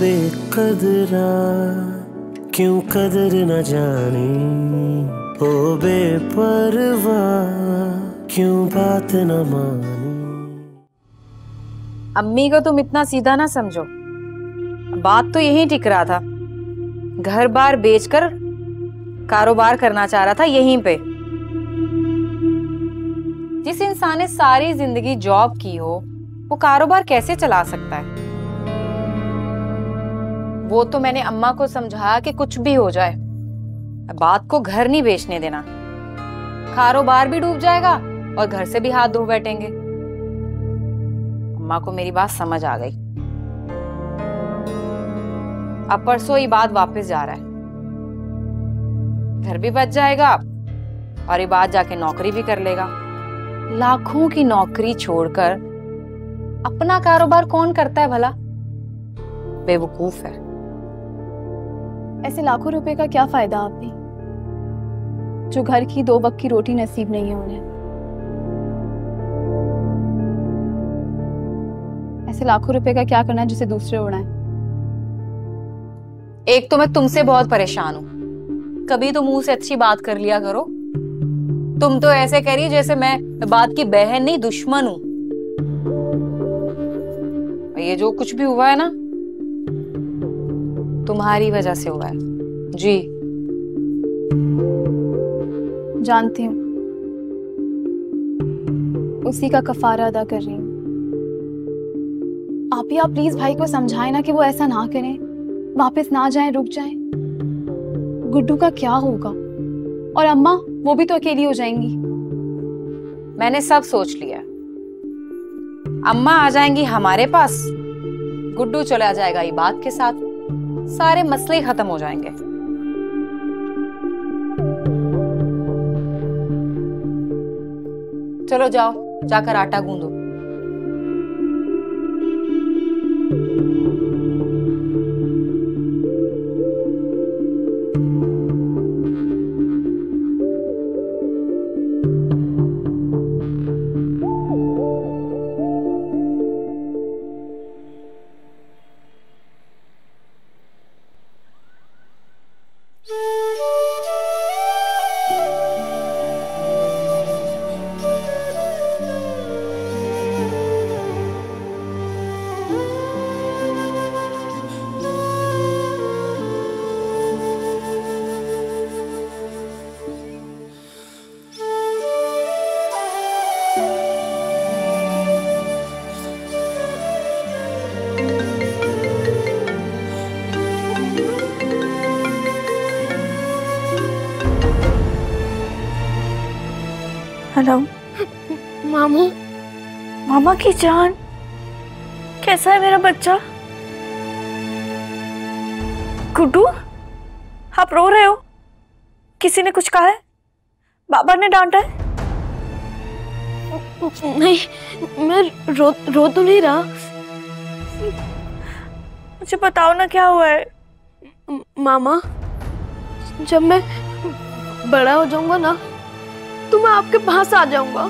बेकदरा क्यों कदर न जाने, ओ बेपरवाह क्यों बात न माने। अम्मी को तुम इतना सीधा ना समझो, बात तो यही टिकरा था। घर बार बेचकर कारोबार करना चाह रहा था यहीं पे। जिस इंसान ने सारी जिंदगी जॉब की हो वो कारोबार कैसे चला सकता है। वो तो मैंने अम्मा को समझाया कि कुछ भी हो जाए बात को घर नहीं बेचने देना, कारोबार भी डूब जाएगा और घर से भी हाथ धो बैठेंगे। अम्मा को मेरी बात समझ आ गई। अब परसों ये बात वापस जा रहा है, घर भी बच जाएगा और ये बात जाके नौकरी भी कर लेगा। लाखों की नौकरी छोड़कर अपना कारोबार कौन करता है भला, बेवकूफ है। ऐसे लाखों रुपए का क्या फायदा आपने, जो घर की दो वक्त की रोटी नसीब नहीं है उन्हें। ऐसे लाखों रुपए का क्या करना जिसे दूसरे उड़ाएं। एक तो मैं तुमसे बहुत परेशान हूं, कभी तो मुंह से अच्छी बात कर लिया करो। तुम तो ऐसे कह रही जैसे मैं बात की बहन नहीं दुश्मन हूं। ये जो कुछ भी हुआ है ना तुम्हारी वजह से हुआ है। जी जानती हूँ, उसी का कफारा अदा कर रही हूँ। आप ही आप प्लीज भाई को समझाए ना कि वो ऐसा ना करें, वापस ना जाएं, रुक जाएं। गुड्डू का क्या होगा, और अम्मा वो भी तो अकेली हो जाएंगी। मैंने सब सोच लिया, अम्मा आ जाएंगी हमारे पास, गुड्डू चला जाएगा ये बात के साथ, सारे मसले खत्म हो जाएंगे। चलो जाओ, जाकर आटा गूंदो। हेलो मामू, मामा की जान कैसा है मेरा बच्चा? गुड्डू आप रो रहे हो, किसी ने कुछ कहा है? बाबा ने डांटा है? नहीं मैं रो तो नहीं रहा। मुझे बताओ ना क्या हुआ है। मामा जब मैं बड़ा हो जाऊंगा ना तो मैं आपके पास आ जाऊंगा।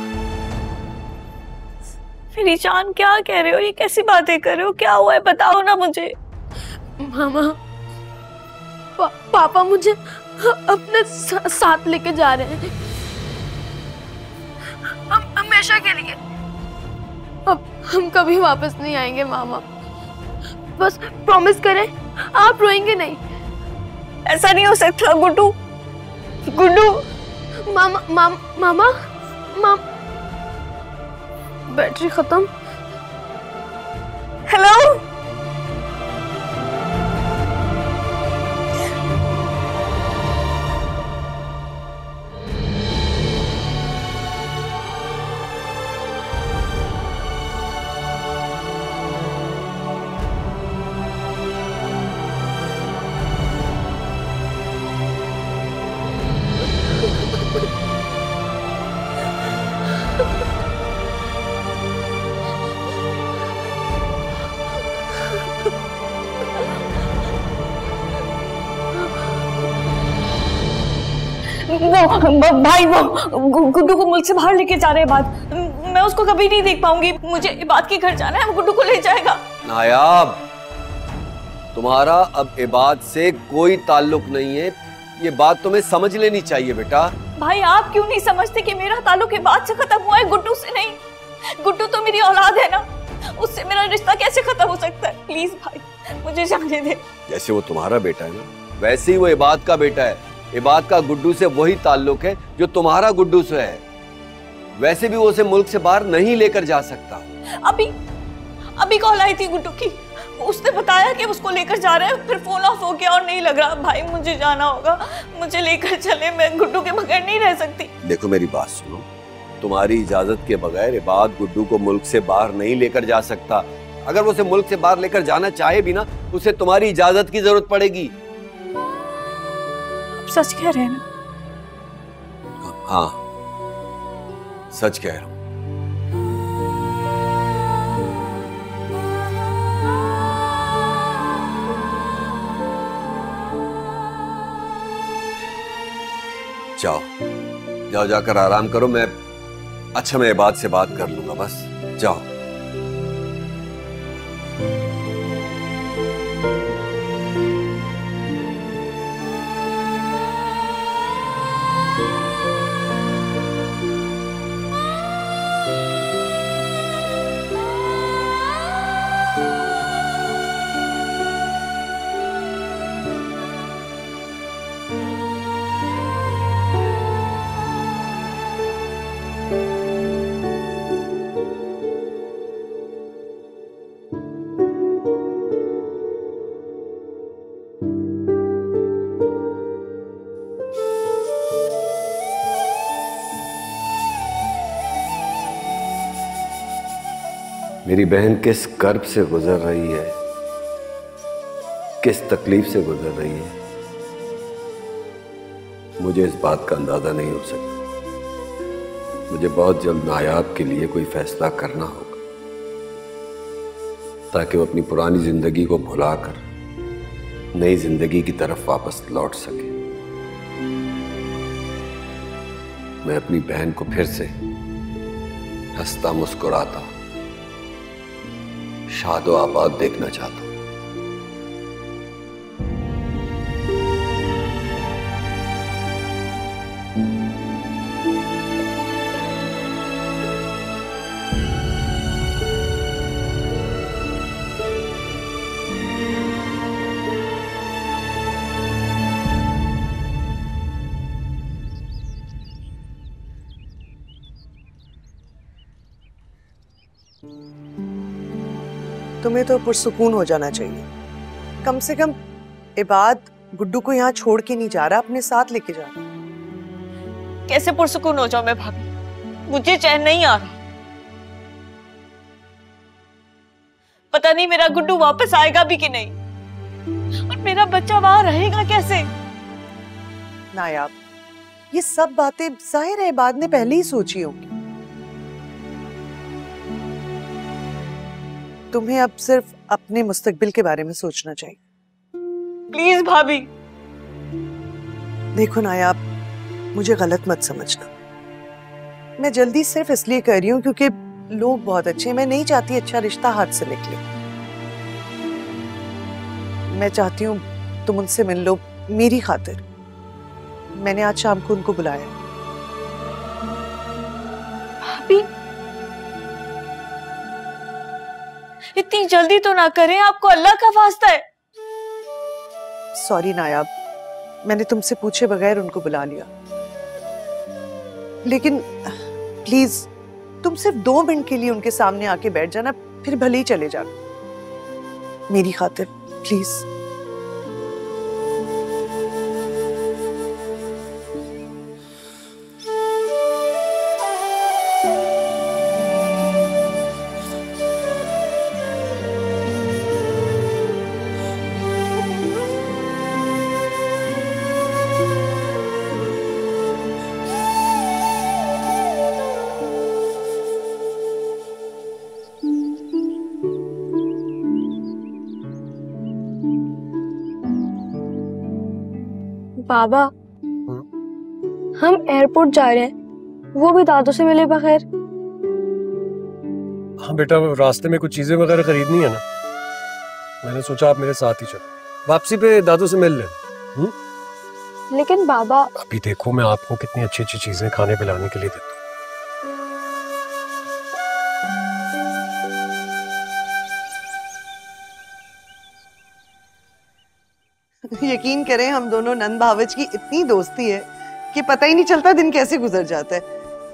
मेरी जान क्या कह रहे हो, ये कैसी बातें कर रहे हो, क्या हुआ है बताओ ना मुझे। मामा पापा मुझे अपने साथ लेके जा रहे हैं हमेशा के लिए। अब हम कभी वापस नहीं आएंगे मामा, बस प्रॉमिस करें आप रोएंगे नहीं। ऐसा नहीं हो सकता गुड्डू, गुड्डू मामा मामा मामा माम बैटरी खत्म। हेलो भाई, वो गुड्डू को मुल्क से बाहर लेके जा रहे हैं। बात मैं उसको कभी नहीं देख पाऊंगी, मुझे बात के घर जाना है, वो गुड्डू को ले जाएगा। नायाब तुम्हारा अब इबाद से कोई ताल्लुक नहीं है, ये बात तुम्हें समझ लेनी चाहिए बेटा। भाई आप क्यों नहीं समझते कि मेरा ताल्लुक इबाद से खत्म हुआ है, गुड्डू से नहीं। गुड्डू तो मेरी औलाद है ना, उससे मेरा रिश्ता कैसे खत्म हो सकता है? प्लीज भाई मुझे जाने दे। जैसे वो तुम्हारा बेटा है ना, वैसे ही वो इबाद का बेटा है। इबाद का गुड्डू से वही ताल्लुक है जो तुम्हारा गुड्डू से है। वैसे भी वो उसे मुल्क से बाहर नहीं लेकर जा सकता। अभी अभी कॉल आई थी गुड्डू की, उसने बताया कि उसको लेकर जा रहे हैं, फिर फोन ऑफ हो गया और नहीं लग रहा। भाई मुझे जाना होगा, मुझे लेकर चले, मैं गुड्डू के बगैर नहीं रह सकती। देखो मेरी बात सुनो, तुम्हारी इजाजत के बगैर इबाद गुड्डू को मुल्क से बाहर नहीं लेकर जा सकता। अगर वो उसे मुल्क से बाहर लेकर जाना चाहे भी ना, उसे तुम्हारी इजाजत की जरूरत पड़ेगी। सच कह रहे हैं ना? हाँ सच कह रहा हूं। जाओ जाओ, जाकर आराम करो। मैं इबाद से बात कर लूंगा, बस जाओ। मेरी बहन किस कर्ब से गुजर रही है, किस तकलीफ से गुजर रही है, मुझे इस बात का अंदाजा नहीं हो सकता। मुझे बहुत जल्द नायाब के लिए कोई फैसला करना होगा, ताकि वो अपनी पुरानी जिंदगी को भुलाकर नई जिंदगी की तरफ वापस लौट सके। मैं अपनी बहन को फिर से हंसता मुस्कुराता शाद व आबाद देखना चाहता हूं। तुम्हें तो पुरसुकून हो जाना चाहिए। कम से कम इबाद गुड्डू को यहाँ छोड़ के नहीं जा रहा, अपने साथ लेके जा रहा। कैसे पुरसुकून हो जाऊं मैं भाभी, मुझे चैन नहीं आ रहा। पता नहीं मेरा गुड्डू वापस आएगा भी कि नहीं, और मेरा बच्चा वहां रहेगा कैसे? नायाब, ये सब बातें जाहिर है इबाद ने पहले ही सोची होगी। तुम्हें अब सिर्फ अपने मुस्तकबिल के बारे में सोचना चाहिए। प्लीज भाभी। देखो नायाब, मुझे गलत मत समझना। मैं जल्दी सिर्फ इसलिए कर रही हूँ क्योंकि लोग बहुत अच्छे हैं। मैं नहीं चाहती अच्छा रिश्ता हाथ से निकले। मैं चाहती हूँ तुम उनसे मिल लो, मेरी खातिर। मैंने आज शाम को उनको बुलाया। भाभी इतनी जल्दी तो ना करें, आपको अल्लाह का वास्ता है। सॉरी नायाब, मैंने तुमसे पूछे बगैर उनको बुला लिया। लेकिन प्लीज तुम सिर्फ 2 मिनट के लिए उनके सामने आके बैठ जाना, फिर भले ही चले जाना, मेरी खातिर प्लीज। बाबा, हम एयरपोर्ट जा रहे हैं, वो भी दादू से मिले बगैर। हाँ बेटा, रास्ते में कुछ चीजें वगैरह खरीदनी है ना, मैंने सोचा आप मेरे साथ ही चलो, वापसी पे दादू से मिल लेना। लेकिन बाबा अभी देखो मैं आपको कितनी अच्छी अच्छी चीजें खाने पिलाने के लिए देता हूँ। यकीन करें हम दोनों नंद भावज की इतनी दोस्ती है कि पता ही नहीं चलता दिन कैसे गुजर जाता है।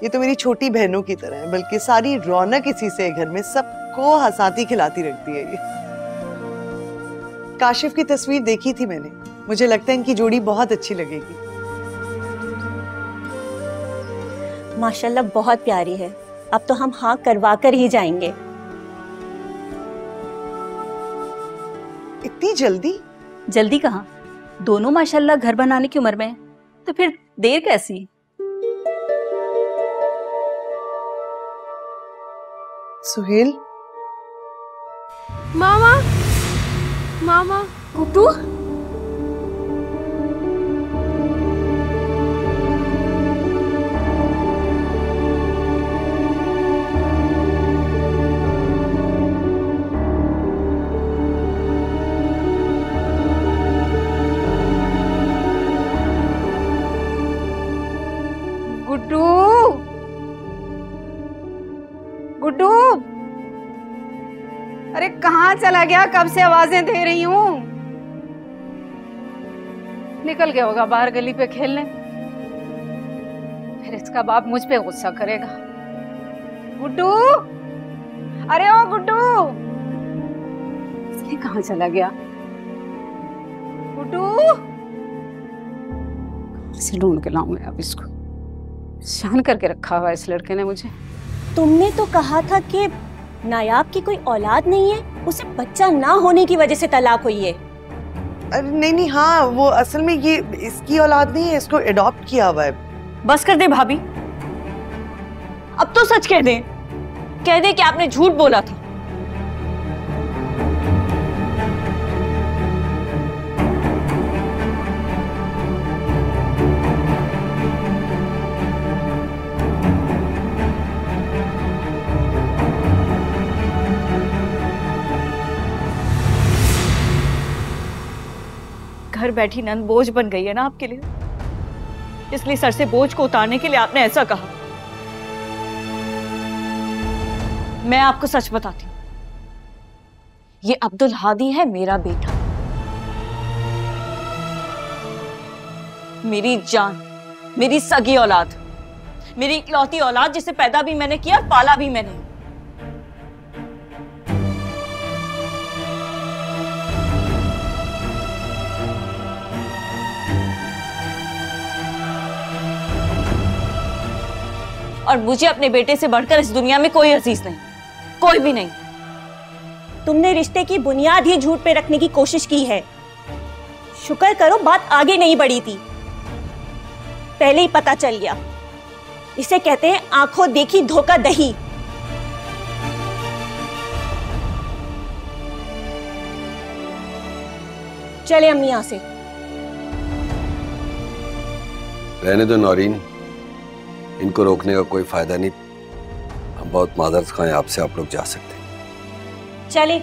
ये तो मेरी छोटी बहनों की तरह है, बल्कि सारी रौनक इसी से घर में सबको हंसाती खिलाती रखती है। ये काशिफ की तस्वीर देखी थी मैंने, मुझे लगता है इनकी जोड़ी बहुत अच्छी लगेगी। माशाल्लाह बहुत प्यारी है, अब तो हम हाँ करवा कर ही जाएंगे। इतनी जल्दी? जल्दी कहाँ, दोनों माशाल्लाह घर बनाने की उम्र में, तो फिर देर कैसी। सुहेल मामा, मामा गुड्डू चला गया, कब से आवाजें दे रही हूं। निकल गया होगा बाहर गली पे खेलने, फिर इसका बाप मुझ पे गुस्सा करेगा। गुड्डू, अरे ओ गुड्डू, इसलिए कहां चला गया? गुड्डू से ढूंढ के लाऊंगा अब इसको, शान करके रखा हुआ इस लड़के ने मुझे। तुमने तो कहा था कि नायाब की कोई औलाद नहीं है, उसे बच्चा ना होने की वजह से तलाक हुई है। अरे नहीं नहीं, हाँ वो असल में ये इसकी औलाद नहीं है, इसको अडॉप्ट किया हुआ है। बस कर दे भाभी, अब तो सच कह दे, कह दे कि आपने झूठ बोला था। घर बैठी नंद बोझ बन गई है ना आपके लिए, इसलिए सर से बोझ को उतारने के लिए आपने ऐसा कहा। मैं आपको सच बताती हूँ, ये अब्दुल हादी है मेरा बेटा, मेरी जान, मेरी सगी औलाद, मेरी इकलौती औलाद, जिसे पैदा भी मैंने किया, पाला भी मैंने। और मुझे अपने बेटे से बढ़कर इस दुनिया में कोई अजीज नहीं, कोई भी नहीं। तुमने रिश्ते की बुनियाद ही झूठ पे रखने की कोशिश की है। शुक्र करो बात आगे नहीं बढ़ी थी, पहले ही पता चल गया। इसे कहते हैं आंखों देखी धोखा दही। चले अम्मी यहां से। रहने दो नौरीन, इनको रोकने का कोई फायदा नहीं। हम बहुत मादर्स खाएं आपसे, आप लोग जा सकते हैं। चलिए।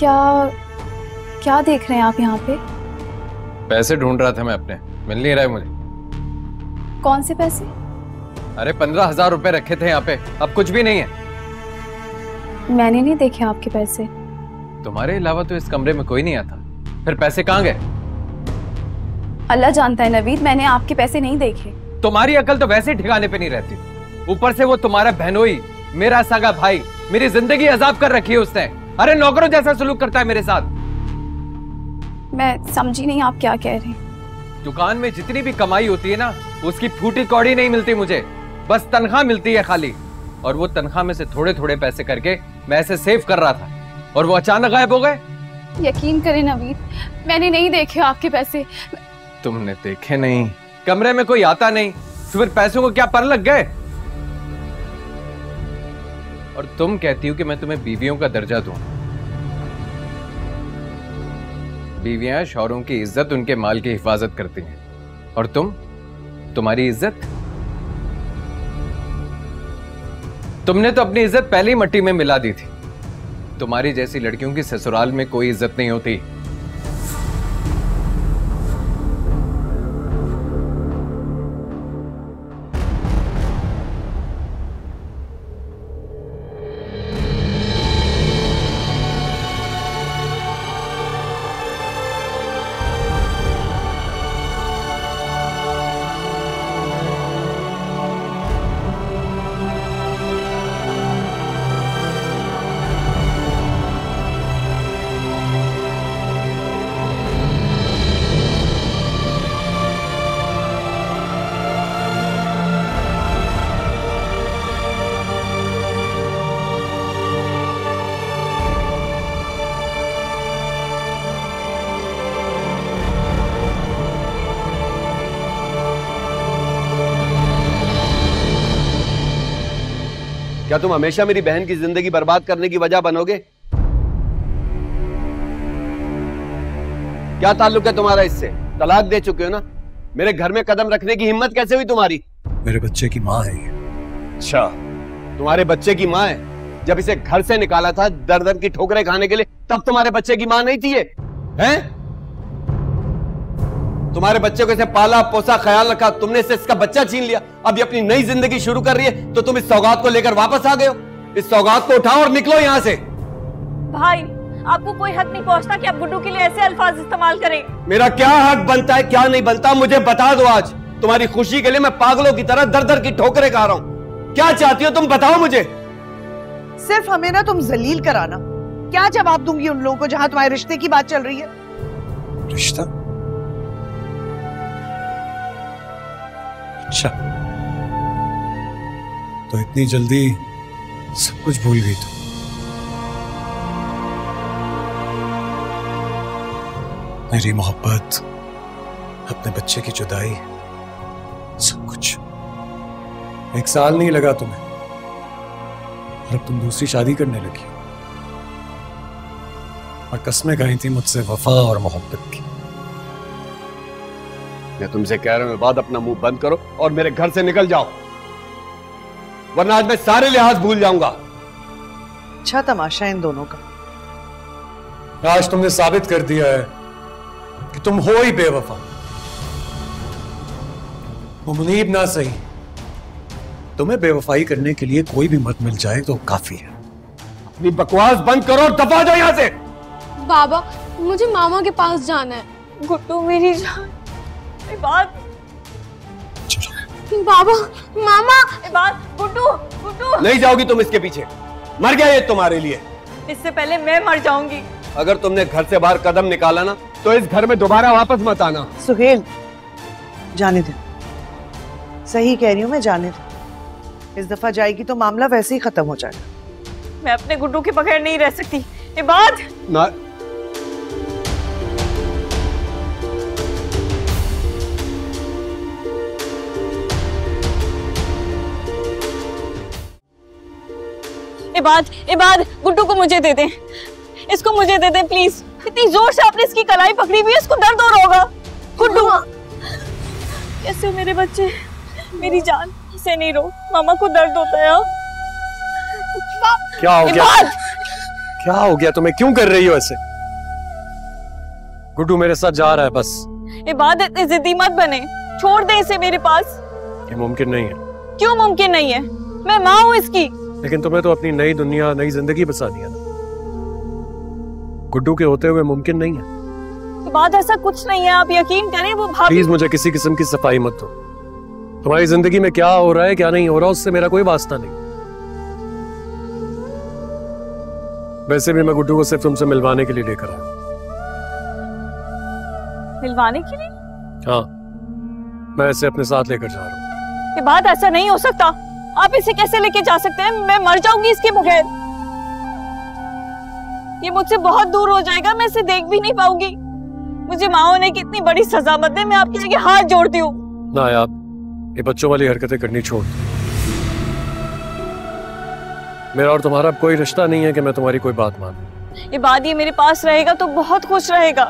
क्या देख रहे हैं आप यहाँ पे? पैसे ढूंढ रहा था मैं अपने, मिल नहीं रहा है मुझे। कौन से पैसे? अरे 15,000 रुपए रखे थे यहाँ पे, अब कुछ भी नहीं है। मैंने नहीं देखे आपके पैसे। तुम्हारे अलावा तो इस कमरे में कोई नहीं आता, फिर पैसे कहाँ गए? अल्लाह जानता है नवीद, मैंने आपके पैसे नहीं देखे। तुम्हारी अकल तो वैसे ठिकाने पे नहीं रहती, ऊपर से वो तुम्हारा बहनोई, मेरा सगा भाई, मेरी जिंदगी अजाब कर रखी है उसने। अरे नौकरों जैसा सलूक करता है मेरे साथ। मैं समझी नहीं आप क्या कह रहे हैं। दुकान में जितनी भी कमाई होती है ना, उसकी फूटी कौड़ी नहीं मिलती मुझे, बस तनख्वाह मिलती है खाली। और वो तनख्वाह में से थोड़े थोड़े पैसे करके मैं ऐसे सेव कर रहा था, और वो अचानक गायब हो गए। यकीन करें नवीद, मैंने नहीं देखे आपके पैसे। तुमने देखे नहीं, कमरे में कोई आता नहीं, तो फिर पैसों को क्या पर लग गए? और तुम कहती हो कि मैं तुम्हें बीवियों का दर्जा दूं। बीवियां शौहरों की इज्जत, उनके माल की हिफाजत करती हैं, और तुम्हारी इज्जत? तुमने तो अपनी इज्जत पहले ही मट्टी में मिला दी थी। तुम्हारी जैसी लड़कियों की ससुराल में कोई इज्जत नहीं होती। क्या तुम हमेशा मेरी बहन की जिंदगी बर्बाद करने की वजह बनोगे? क्या ताल्लुक है तुम्हारा इससे? तलाक दे चुके हो ना? मेरे घर में कदम रखने की हिम्मत कैसे हुई तुम्हारी? मेरे बच्चे की माँ है। अच्छा, तुम्हारे बच्चे की माँ है? जब इसे घर से निकाला था दर दर की ठोकरें खाने के लिए, तब तुम्हारे बच्चे की माँ नहीं थी ये? तुम्हारे बच्चे को इसे पाला पोसा, ख्याल रखा, तुमने इससे इसका बच्चा छीन लिया। अब ये अपनी नई जिंदगी शुरू कर रही है, तो तुम इस सौगात को लेकर वापस आ गए हो। इस सौगात को उठाओ और निकलो यहाँ से। भाई, आपको कोई हक नहीं पहुँचता कि आप गुड्डू के लिए ऐसे अल्फाज इस्तेमाल करें। मेरा क्या हक बनता है, क्या नहीं बनता, मुझे बता दो। आज तुम्हारी खुशी के लिए मैं पागलों की तरह दर दर की ठोकरें खा रहा हूँ। क्या चाहती हो तुम, बताओ मुझे। सिर्फ हमें ना तुम जलील कराना। क्या जवाब दूंगी उन लोगों को जहाँ तुम्हारे रिश्ते की बात चल रही है? रिश्ता? अच्छा, तो इतनी जल्दी सब कुछ भूल गई तुम? मेरी मोहब्बत, अपने बच्चे की जुदाई, सब कुछ। एक साल नहीं लगा तुम्हें, और अब तुम दूसरी शादी करने लगी और कसमें खाई थी मुझसे वफा और मोहब्बत की। मैं तुमसे कह रहा हूं, बाद अपना मुंह बंद करो और मेरे घर से निकल जाओ, वरना आज मैं सारे लिहाज भूल जाऊंगा। अच्छा तमाशा इन दोनों का। आज तुमने साबित कर दिया है कि तुम हो ही बेवफा। वो मुनीब ना सही, तुम्हें बेवफाई करने के लिए कोई भी मत मिल जाए तो काफी है। अपनी बकवास बंद करो और दफा जाओ यहां से। बाबा, मुझे मामा के पास जाना है। गुड्डू मेरी जान। बात बाबा, मामा, बात गुड्डू, गुड्डू। नहीं जाओगी तुम इसके पीछे, मर गया ये तुम्हारे लिए। इससे पहले मैं मर जाऊंगी। अगर तुमने घर से बाहर कदम निकाला ना, तो इस घर में दोबारा वापस मत आना। सुहेल, जाने दे। सही कह रही हूँ मैं, जाने दे। इस दफा जाएगी तो मामला वैसे ही खत्म हो जाएगा। मैं अपने गुड्डू के बगैर नहीं रह सकती। ये बात ना। इबाद, गुड्डू को मुझे दे दे, इसको मुझे दे दे प्लीज। इतनी जोर से आपने इसकी कलाई पकड़ी हुई है, इसको दर्द हो रहा होगा। गुड्डू, कैसे हो मेरे बच्चे, मेरी जान, इसे नहीं रो, मामा को दर्द होता है। क्या हो गया? क्या हो गया तुम्हें? क्यों कर रही हो ऐसे? गुड्डू मेरे साथ जा रहा है बस। इबादत में जिद्दी मत बने, छोड़ दे इसे मेरे पास। ये मुमकिन नहीं है। क्यों मुमकिन नहीं है? मैं माँ हूँ इसकी। लेकिन तुम्हें तो अपनी नई दुनिया, नई जिंदगी बसानी है ना। गुड्डू के होते हुए मुमकिन नहीं है। बात ऐसा कुछ नहीं है, आप यकीन करें। वो भाभी, प्लीज मुझे किसी किस्म की सफाई मत दो। तुम्हारी जिंदगी में क्या हो रहा है, क्या नहीं हो रहा, उससे मेरा कोई वास्ता नहीं। वैसे भी मैं गुड्डू को सिर्फ तुमसे मिलवाने के लिए लेकर आया। मिलवाने के लिए? हाँ, मैं इसे अपने साथ लेकर जा रहा हूँ। ये बात ऐसा नहीं हो सकता। आप इसे कैसे लेके जा सकते हैं? मैं मर जाऊंगी इसके बगैर। ये मुझसे बहुत दूर हो जाएगा, मैं इसे देख भी नहीं पाऊंगी। मुझे माँ होने की इतनी बड़ी सजा मत दे, मैं आपके आगे हाथ जोड़ती हूँ। ना यार, ये बच्चों वाली हरकतें करनी छोड़। मेरा और तुम्हारा कोई रिश्ता नहीं है कि मैं तुम्हारी कोई बात मानूं। ये बात ये मेरे पास रहेगा तो बहुत खुश रहेगा।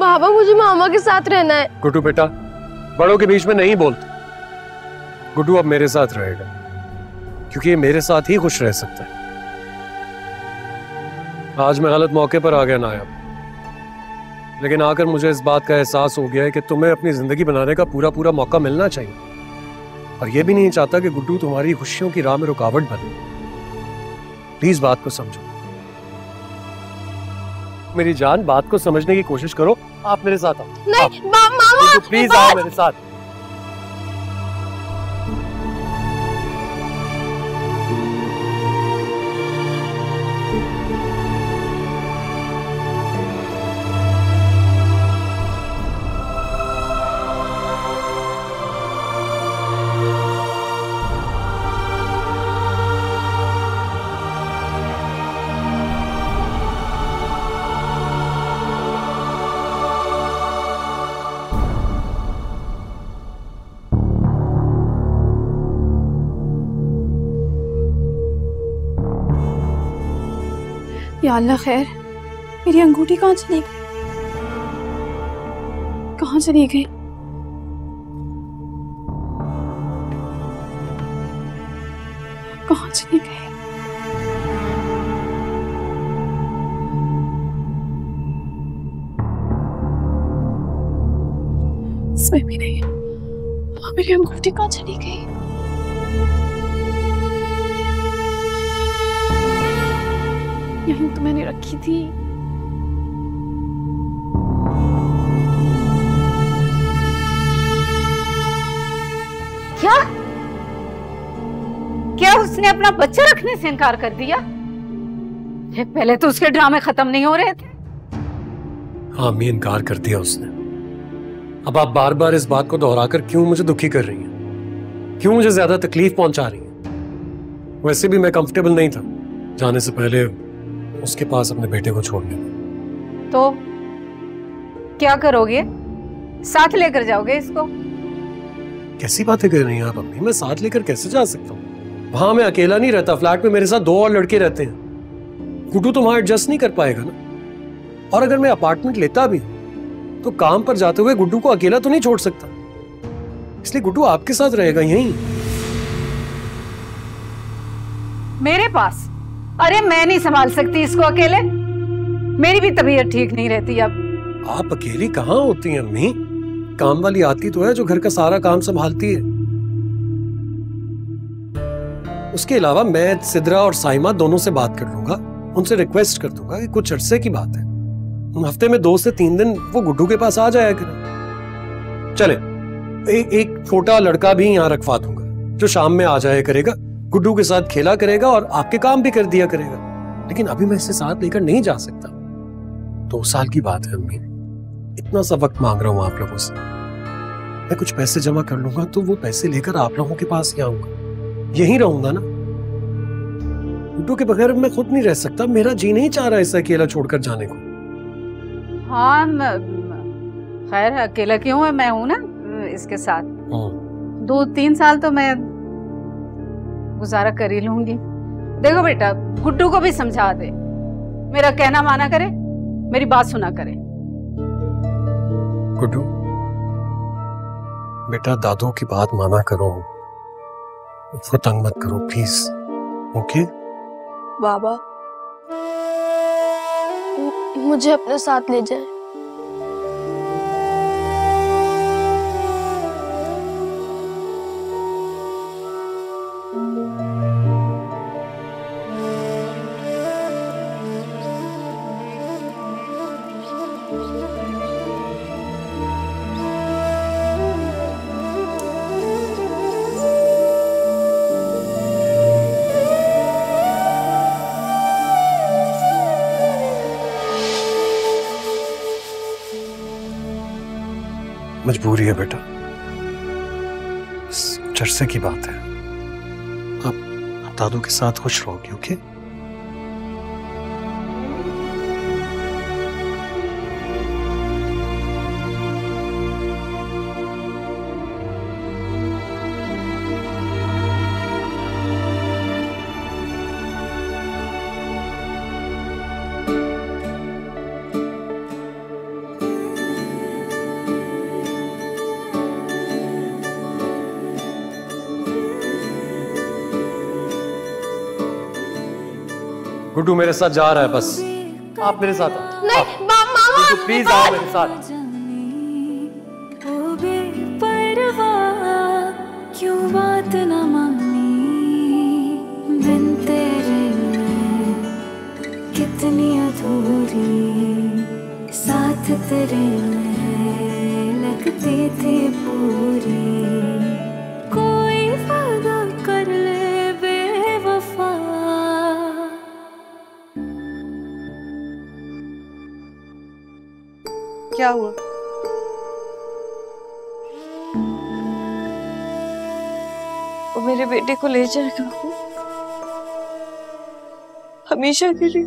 बाबा, मुझे मामा के साथ रहना है। गुड्डू बेटा, बड़ों के बीच में नहीं बोलते। गुड्डू अब मेरे साथ रहेगा क्योंकि ये मेरे साथ ही खुश रह सकता है। आज मैं गलत मौके पर आ गया नाया, लेकिन आकर मुझे इस बात का एहसास हो गया है कि तुम्हें अपनी जिंदगी बनाने का पूरा पूरा मौका मिलना चाहिए। और ये भी नहीं चाहता कि गुड्डू तुम्हारी खुशियों की राह में रुकावट बने। प्लीज बात को समझो मेरी जान, बात को समझने की कोशिश करो। आप मेरे साथ आओ। नहीं मामा, प्लीज आओ मेरे साथ। या अल्लाह, खैर मेरी अंगूठी कहाँ चली गई? कहाँ चली गई? कहाँ चली गई? इसमें भी नहीं। मेरी अंगूठी कहाँ चली गई? यहीं तो मैंने रखी थी। क्या क्या उसने अपना बच्चा रखने से इनकार कर दिया? पहले तो उसके ड्रामे खत्म नहीं हो रहे थे। हाँ, मैं इनकार कर दिया उसने। अब आप बार बार इस बात को दोहराकर क्यों मुझे दुखी कर रही हैं? क्यों मुझे ज्यादा तकलीफ पहुंचा रही हैं? वैसे भी मैं कंफर्टेबल नहीं था जाने से पहले उसके पास अपने बेटे को छोड़ने। तो क्या करोगे? साथ लेकर जाओगे इसको? कैसी बातें कर रही हैं आप अम्मी? मैं साथ लेकर कैसे जा सकता हूँ? वहां मैं अकेला नहीं रहता, फ्लैट में मेरे साथ दो और लड़के रहते हैं। गुड्डू तो वहां एडजस्ट नहीं कर पाएगा ना। और अगर मैं अपार्टमेंट लेता भी तो काम पर जाते हुए गुड्डू को अकेला तो नहीं छोड़ सकता, इसलिए गुड्डू आपके साथ रहेगा यहीं मेरे पास। अरे मैं नहीं संभाल सकती इसको अकेले, मेरी भी तबीयत ठीक नहीं रहती अब। आप अकेली कहाँ होती हैं अम्मी? काम वाली आती तो है जो घर का सारा काम संभालती है। उसके अलावा मैं सिद्रा और साइमा दोनों से बात कर लूंगा, उनसे रिक्वेस्ट कर दूंगा कि कुछ अरसे की बात है, हफ्ते में 2 से 3 दिन वो गुड्डू के पास आ जाया करे। चले एक छोटा लड़का भी यहाँ रखवा दूंगा जो शाम में आ जाया करेगा, गुड्डू के साथ खेला करेगा और आपके काम भी कर दिया करेगा। लेकिन अभी मैं इसे साथ लेकर नहीं जा सकता। 2 साल की बात है अम्मी, इतना सा वक्त मांग रहा हूँ आप लोगों से। मैं कुछ पैसे जमा कर लूंगा तो वो पैसे लेकर आप लोगों के पास ही आऊंगा, यहीं रहूंगा ना। गुड्डू के बगैर मैं खुद नहीं रह सकता, मेरा जी नहीं चाह रहा इसे अकेला छोड़कर जाने को। हाँ खैर, अकेला क्यों है, मैं हूँ ना इसके साथ। 2-3 साल तो मैं गुजारा कर ही लूंगी। देखो बेटा, गुड्डू को भी समझा दे, मेरा कहना माना करे, मेरी बात सुना करे। गुड्डू बेटा, दादू की बात माना करो, उसको तंग मत करो प्लीज। ओके बाबा। मुझे अपने साथ ले जाए। मजबूरी है बेटा, चर्चे की बात है। आप दादू के साथ खुश रहोगे, ओके? गुड्डू मेरे साथ जा रहा है, बस आप मेरे साथ आओ। नहीं मामा, प्लीज आओ मेरे साथ। क्यों बात ना मानी, बिन तेरे में कितनी अधूरी, साथ तेरे में लगती थी पूरी। क्या हुआ? वो मेरे बेटे को ले जाएगा हमेशा के लिए।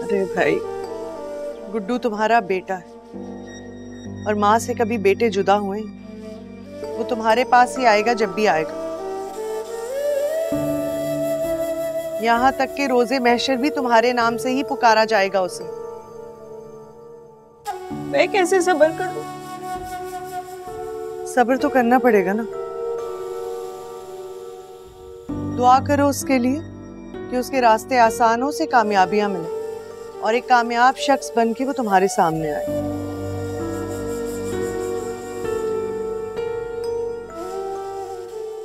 अरे भाई, गुड्डू तुम्हारा बेटा है और माँ से कभी बेटे जुदा हुए। वो तुम्हारे पास ही आएगा जब भी आएगा। यहाँ तक के रोजे महशर भी तुम्हारे नाम से ही पुकारा जाएगा उसे। मैं कैसे सब्र करूं? सब्र तो करना पड़ेगा ना। दुआ करो उसके लिए कि उसके रास्ते आसानों से कामयाबियां मिले और एक कामयाब शख्स बन के वो तुम्हारे सामने आए।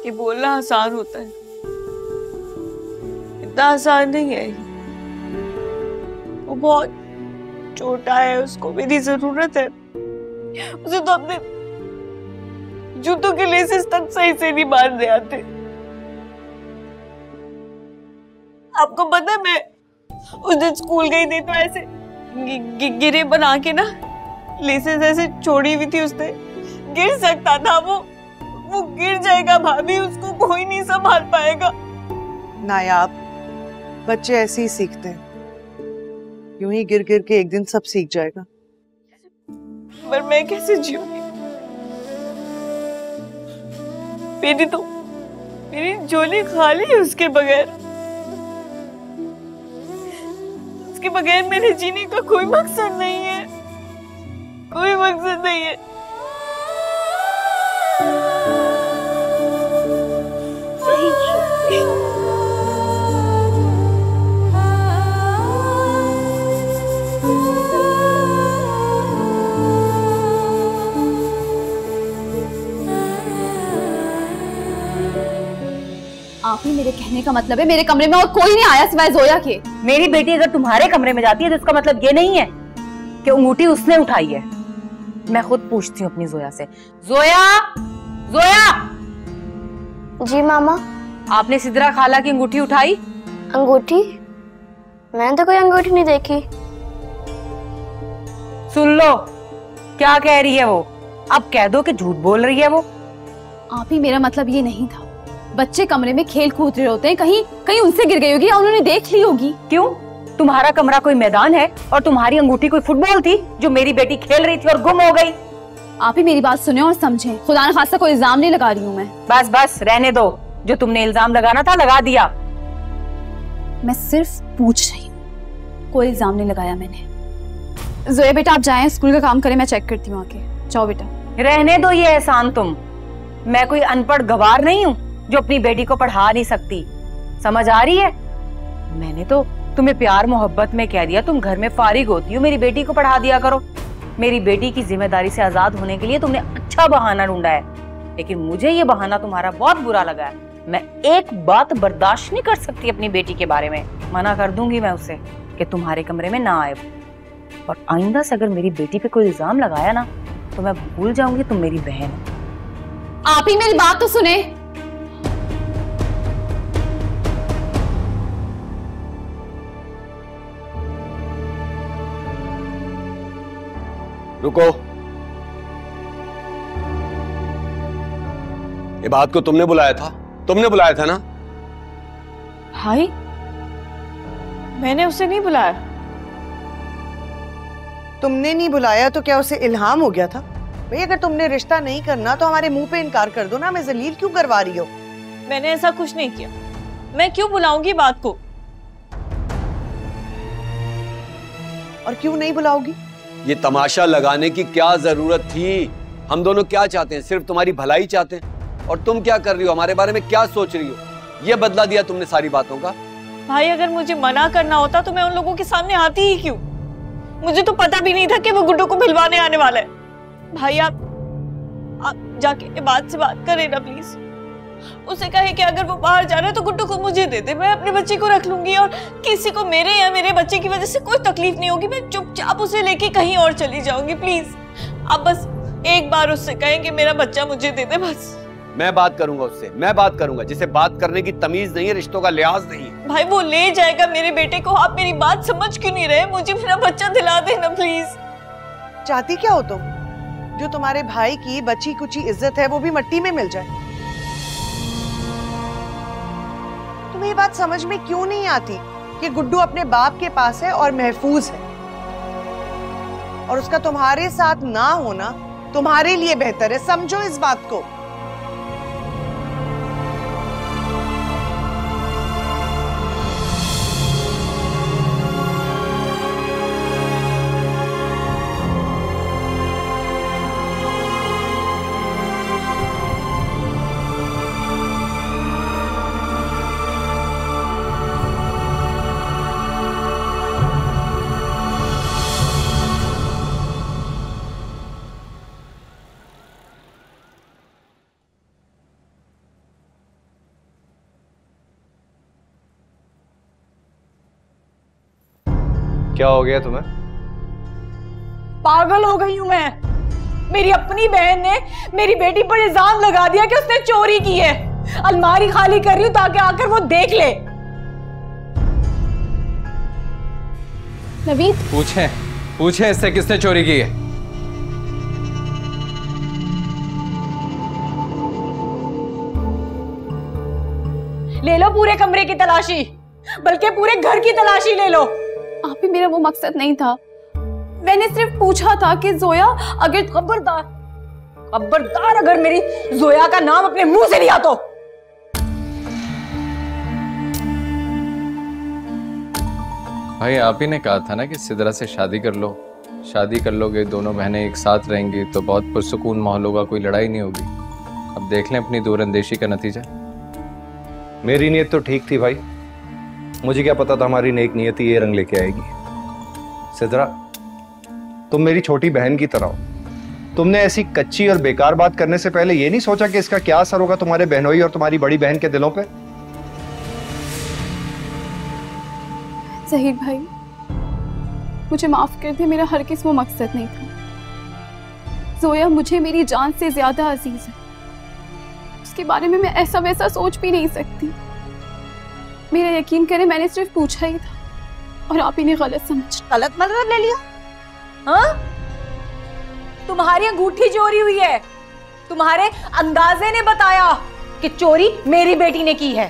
ये बोलना आसान होता है, आसान नहीं है। वो बहुत छोटा है, उसको मेरी जरूरत है। उसे तो अपने जूतों के लेसेस तक सही से नहीं बांध आते। आपको पता है, मैं उस दिन स्कूल गई थी तो ऐसे गिरे बना के ना लेसेस ऐसे छोड़ी हुई थी उसने। गिर सकता था वो गिर जाएगा भाभी, उसको कोई नहीं संभाल पाएगा। नायाब बच्चे ऐसे ही सीखते हैं, यूं ही गिर गिर के एक दिन सब सीख जाएगा। पर मैं कैसे जीऊंगी? मेरी झोली खाली है उसके बगैर मेरे जीने का कोई मकसद नहीं है। आप ही, मेरे कहने का मतलब है मेरे कमरे में और कोई नहीं आया सिवाय जोया के। मेरी बेटी अगर तुम्हारे कमरे में जाती है तो इसका मतलब ये नहीं है कि अंगूठी उसने उठाई है। मैं खुद पूछती हूँ अपनी जोया से। जोया, जोया। जी मामा। आपने सिद्रा खाला की अंगूठी उठाई? अंगूठी? मैंने तो कोई अंगूठी नहीं देखी। सुन लो क्या कह रही है वो, अब कह दो कि झूठ बोल रही है वो। आप ही, मेरा मतलब ये नहीं था। बच्चे कमरे में खेल कूद रहे होते हैं, कहीं उनसे गिर गई होगी और उन्होंने देख ली होगी। क्यों? तुम्हारा कमरा कोई मैदान है और तुम्हारी अंगूठी कोई फुटबॉल थी जो मेरी बेटी खेल रही थी और गुम हो गई? आप ही मेरी बात सुने और समझे। खुदा न खासा कोई इल्जाम नहीं लगा रही हूँ मैं। बस रहने दो, जो तुमने इल्जाम लगाना था लगा दिया। मैं सिर्फ पूछ रही हूँ, कोई इल्जाम नहीं लगाया मैंने। जोया बेटा आप जाए, स्कूल का काम करें, मैं चेक करती हूँ आके। जाओ बेटा। रहने दो ये एहसान तुम। मैं कोई अनपढ़ गवार नहीं हूँ जो अपनी बेटी को पढ़ा नहीं सकती। समझ आ रही है? मैंने तो तुम्हें प्यार मोहब्बत में कह दिया, तुम घर में फारिग होती हो, मेरी बेटी को पढ़ा दिया करो। मेरी बेटी की जिम्मेदारी से आजाद होने के लिए तुमने अच्छा बहाना ढूंढा है, लेकिन मुझे ये बहाना तुम्हारा बहुत बुरा लगा है। मैं एक बात बर्दाश्त नहीं कर सकती अपनी बेटी के बारे में। मना कर दूंगी मैं उसे कि तुम्हारे कमरे में ना आए, और आइंदा से अगर मेरी बेटी पे कोई इल्जाम लगाया ना तो मैं भूल जाऊंगी तुम मेरी बहन हो। आप ही मेरी बात तो सुने। रुको, ये बात को तुमने बुलाया था ना? हाय, मैंने उसे नहीं बुलाया। तुमने नहीं बुलाया तो क्या उसे इल्हाम हो गया था? भाई अगर तुमने रिश्ता नहीं करना तो हमारे मुंह पे इनकार कर दो ना, हमें जलील क्यों करवा रही हो? मैंने ऐसा कुछ नहीं किया, मैं क्यों बुलाऊंगी बात को? और क्यों नहीं बुलाओगी? ये तमाशा लगाने की क्या जरूरत थी? हम दोनों क्या चाहते हैं? सिर्फ तुम्हारी भलाई चाहते हैं। और तुम क्या कर रही हो, हमारे बारे में क्या सोच रही हो? ये बदला दिया तुमने सारी बातों का। भाई अगर मुझे मना करना होता तो मैं उन लोगों के सामने आती ही क्यों? मुझे तो पता भी नहीं था कि वो गुड्डू को भिलवाने आने वाला है। भाई आप जाके बात से बात करें ना प्लीज। उसे कहे कि अगर वो बाहर जा रहा है तो गुड्डू को मुझे दे दे, मैं अपने बच्चे को रख लूंगी और किसी को मेरे या मेरे बच्चे की वजह से कोई तकलीफ नहीं होगी। मैं चुपचाप उसे लेके कहीं और चली जाऊंगी। प्लीज आप बस एक बार उससे कहें कि मेरा बच्चा मुझे दे दे, बस। मैं बात करूंगा उससे, मैं बात करूंगा। जिसे बात करने की तमीज नहीं है, रिश्तों का लिहाज नहीं है। भाई वो ले जाएगा मेरे बेटे को। आप मेरी बात समझ क्यों नहीं रहे? मुझे मेरा बच्चा दिला देना प्लीज। चाहती क्या हो तुम? जो तुम्हारे भाई की बची कुची इज्जत है वो भी मिट्टी में मिल जाए। ये बात समझ में क्यों नहीं आती कि गुड्डू अपने बाप के पास है और महफूज है, और उसका तुम्हारे साथ ना होना तुम्हारे लिए बेहतर है। समझो इस बात को। क्या हो गया तुम्हें? पागल हो गई हूं मैं। मेरी अपनी बहन ने मेरी बेटी पर इल्जाम लगा दिया कि उसने चोरी की है। अलमारी खाली कर रही हूं ताकि आकर वो देख ले। नवीद पूछें इससे किसने चोरी की है। ले लो पूरे कमरे की तलाशी, बल्कि पूरे घर की तलाशी ले लो। आप ही मेरा वो मकसद नहीं था। मैंने सिर्फ पूछा था कि जोया अगर खबरदार अगर मेरी जोया का नाम अपने मुंह से लिया तो। भाई आप ही ने कहा था ना कि सिदरा से शादी कर लो। शादी कर लोगे, दोनों बहनें एक साथ रहेंगी तो बहुत पुरसुकून माहौल होगा, कोई लड़ाई नहीं होगी। अब देख लें अपनी दूरअंदेशी का नतीजा। मेरी नीयत तो ठीक थी भाई, मुझे क्या पता था हमारी नेक नियति ये रंग लेके आएगी। सिदरा तुम मेरी छोटी बहन की तरह हो। तुमने ऐसी कच्ची और बेकार बात करने से पहले ये नहीं सोचा कि इसका क्या असर होगा तुम्हारे बहनोई और तुम्हारी बड़ी बहन के दिलों पे? ज़हीर भाई मुझे माफ कर दे, मेरा हर किस वो मकसद नहीं था। जोया मुझे मेरी जान से ज्यादा अजीज है, उसके बारे में मैं ऐसा वैसा सोच भी नहीं सकती। मेरा यकीन करें मैंने सिर्फ पूछा ही था और आप ही ने गलत मतलब ले लिया। हाँ? तुम्हारी अंगूठी चोरी हुई है, तुम्हारे अंदाजे ने बताया कि चोरी मेरी बेटी ने की है।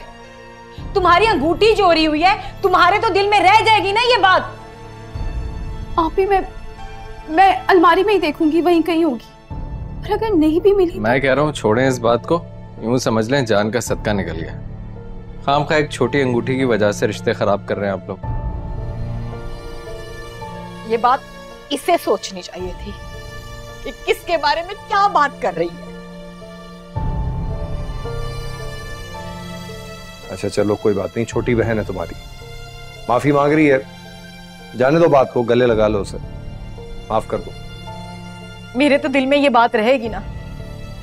तुम्हारी अंगूठी चोरी हुई है, तुम्हारे तो दिल में रह जाएगी ना ये बात। आप ही मैं अलमारी में ही देखूंगी, वहीं कहीं होगी। और अगर नहीं भी मिली, मैं कह रहा हूँ छोड़ें इस बात को, यूं समझ लें जान का सदका निकल गया। खाम खा एक छोटी अंगूठी की वजह से रिश्ते खराब कर रहे हैं आप लोग। ये बात इसे सोचनी चाहिए थी कि किसके बारे में क्या बात कर रही है। अच्छा चलो कोई बात नहीं, छोटी बहन है तुम्हारी, माफी मांग रही है, जाने दो बात को, गले लगा लो उसे, माफ कर दो। मेरे तो दिल में ये बात रहेगी ना,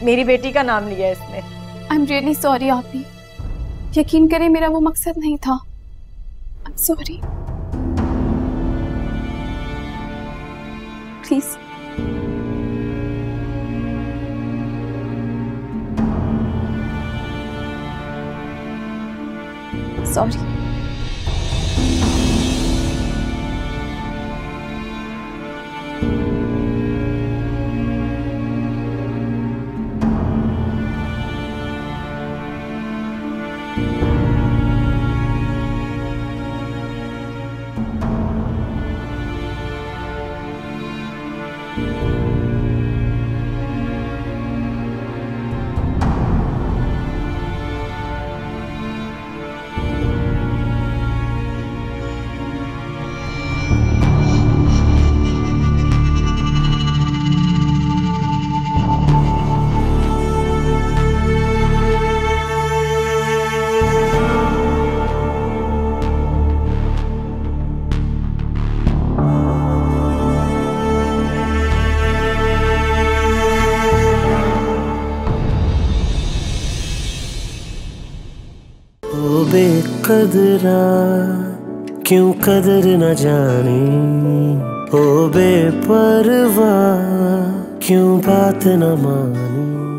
मेरी बेटी का नाम लिया इसने। आई एम रियली सॉरी आपी, यकीन करें मेरा वो मकसद नहीं था, I am sorry. Please sorry. बेकदरा क्यों कदर न जाने, ओ बेपरवाह क्यों बात न माने।